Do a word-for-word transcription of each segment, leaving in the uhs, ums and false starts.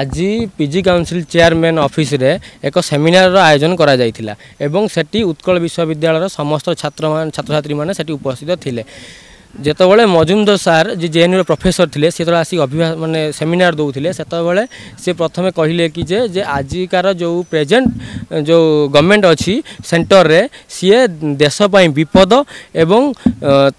आज PG council chairman office रे एक सेमिनार आयोजन करा जायतिला एवं सेठी उत्कल विश्वविद्यालय समस्त छात्र छात्र छात्री माने सेठी उपस्थित थिले। जेतबले मजुमदार सार जे जेएनयू प्रोफेसर थिले से तो आसी अभिभाषण माने सेमिनार दउथिले सेतबले से प्रथमे कहिले कि जे जे आजिकार जो प्रेजेंट जो गवर्नमेंट अछि सेंटर रे सीए देश पई विपद एवं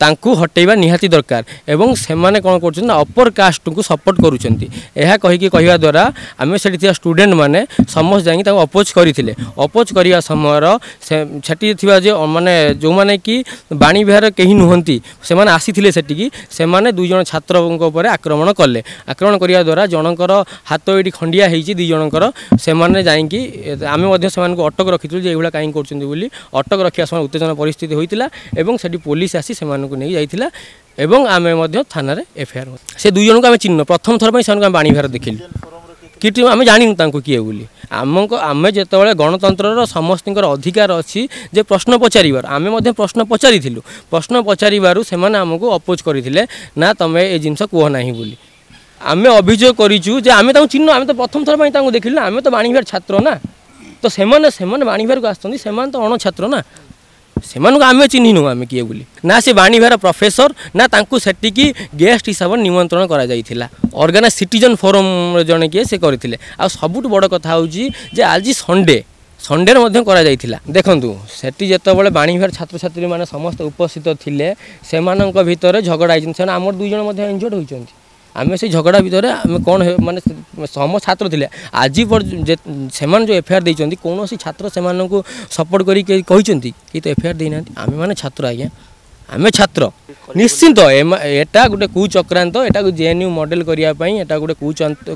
तांकु हटेबा निहाती दरकार एवं से माने कोन करछन अपर कास्ट को सपोर्ट करूछंती एहा कहि कि कहिवा द्वारा आमे सेठी स्टूडेंट माने समस्त जाई ताको अपोज करिथिले। अपोज करिया समय रो छटी थिबा जे माने जो माने कि बाणी बिहार केही नहंती से माने आसीथिले सेठी से माने दुई जन छात्रन ऊपर आक्रमण कले। आक्रमण करिया द्वारा जनकर हाथ एडी खंडिया हेची दुई जनकर से माने जाई कि आमे मध्य से माने को अटक रखितु जे एहुला काई करछन बोली अटक रखिया समय उत्तेजना परिस्थिति होइतिला एवं सेठी पुलिस आसी से माने को नै जाइतिला एवं आमे मध्य थाना रे एफआईआर से दुई जन को आमे चिन्ह प्रथम थर पई सन बाणी भार देखिल किटी आमे जानिनु तांको किए बोली आमको आमे जेतबले गणतंत्रर समस्तिंकर अधिकार अछि जे प्रश्न पचारिबार आमे मध्ये प्रश्न पचारिथिलु प्रश्न पचारिबारु से माने हमको अपोज करिथिले ना तमे ए जिंस कोह नाही बोली आमे अभिजोग करिचु जे आमे ताउ चिन्ह आमे तो प्रथम थर पई ताउ देखिलु आमे तो बाणीभार छात्र ना तो से माने से माने बाणीभार को आस्तंदी से माने तो अण छात्र ना से माने आमे चिन्हिनु आमे किए बोली ना से बाणीभार प्रोफेसर ना तांको सेठी की गेस्ट हिसाब निमंत्रण करा जायथिला ऑर्गेनाइज सिटीजन फोरम जने किए से करथिले। आ सबुट बड़ कथा हो जी जे आज संडे संडे मध्ये करा जायथिला। देखंतु सेठी जेतबले बाणीभार छात्र छात्री माने समस्त उपस्थित थिले से मानक भितर झगड़ा आइछन से हमर दुई जन मध्ये इंजर्ड होइछन्ती आमे से झगड़ा भितर आमे कोन माने सम छात्र थिले आज पर से मान जो एफआईआर दैछन्ती कोनोसी छात्र से माननको सपोर्ट करी कहिछन्ती कि तो एफआईआर दैना आमे माने छात्र आज्ञा आमे छात्र निश्चिंत एटा गोटे कुचक्रांत एटा जेएनयू मॉडल करिया पई एटा गोटे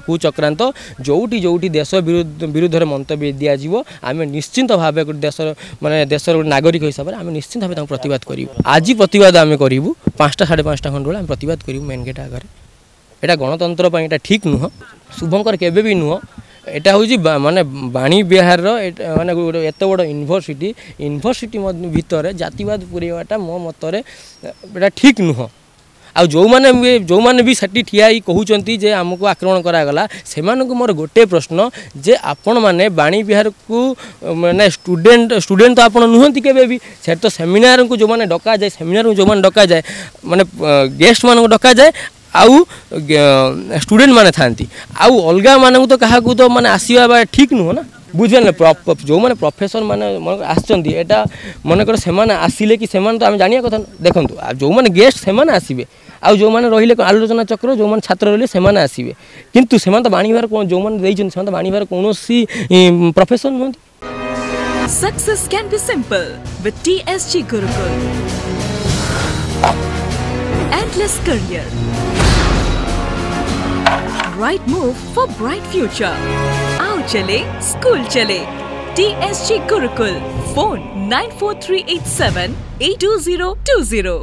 कुचक्रांत जोटी जोटी देश विरुद्ध विरुद्ध रे मंतव्य दिया जीवो आमे निश्चिंत भाबे देश माने देश रे नागरिक हिसाब रे आमे निश्चिंत भाबे तां प्रतिवाद करिवो। आज प्रतिवाद आमे करिवो पाँचटा साढ़े पाँचटा खंड आमे प्रतिवाद करिवो मेन गेट आगरे। एटा गणतंत्र पई एटा ठीक नुह शुभंकर केबे भी नुह एटा हो जी माने बाणी बिहार माने एत बड़ यूनिवर्सिटी यूनिवर्सिटी भितर जातिवाद पुरेवाटा मो मतरे एटा ठीक नुह। आ जो माने जो माने भी सेठी ठियाई कहउचंती जे हमको आक्रमण करागला से मानक मोर गोटे प्रश्न जे आपण माने बाणी बिहार को माने स्टूडेंट स्टूडेंट तो आपण नुहंती केबे भी से तो सेमिनार को जो माने डका जाय सेमिनार को जो माने डका जाय माने गेस्ट मान को डका जाय आउ स्टूडेंट माने थांती आउ अलगा माने तो कहा को तो माने आसीबा बा ठीक नु हो ना बुझले जो माने प्रोफेसर माने मन आछंती एटा मन कर से माने आसीले कि से माने तो हम जानिया कथा देखंतु जो माने गेस्ट से माने आसीबे आउ जो माने रहिले आलोचना चक्र जो माने छात्र रहिले से माने आसीबे किंतु से माने तो बाणीभार को जो माने दैछन से माने बाणीभार कोनोसी प्रोफेसर नोंती। Success can be simple with TSG Gurukul endless career right move for bright future aao chale school chale T S G Gurukul phone nine four three eight seven eight two zero two zero